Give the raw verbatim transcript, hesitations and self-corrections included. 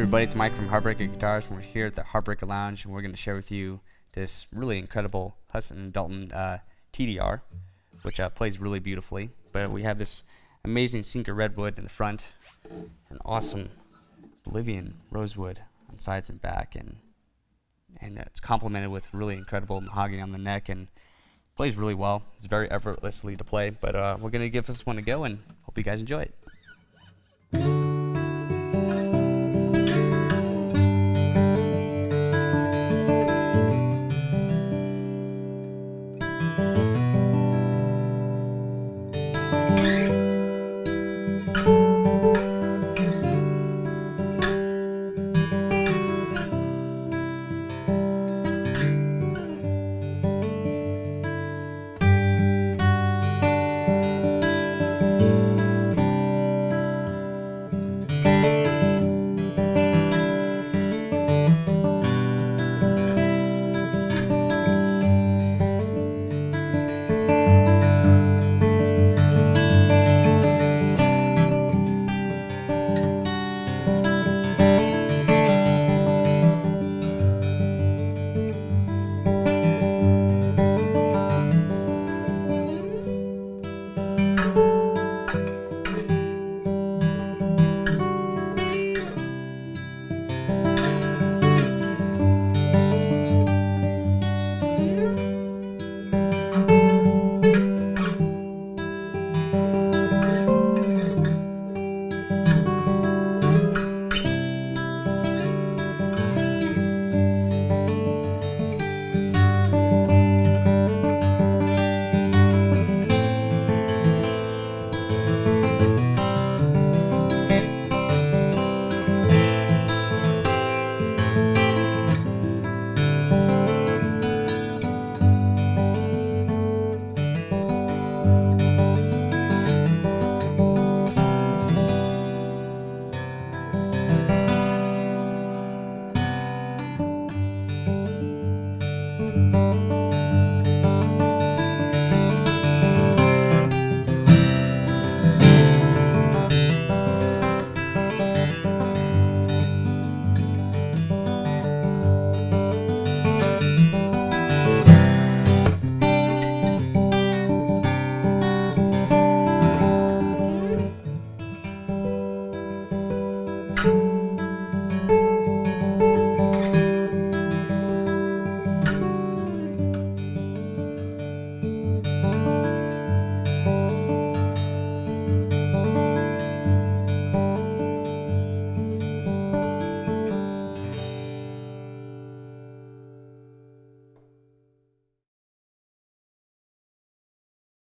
everybody, it's Mike from Heartbreaker Guitars, and we're here at the Heartbreaker Lounge, and we're going to share with you this really incredible Huss and Dalton uh, T D R, which uh, plays really beautifully. But we have this amazing Sinker Redwood in the front, an awesome Bolivian Rosewood on sides and back, and and it's complemented with really incredible mahogany on the neck, and plays really well. It's very effortlessly to play, but uh, we're going to give this one a go, and hope you guys enjoy it.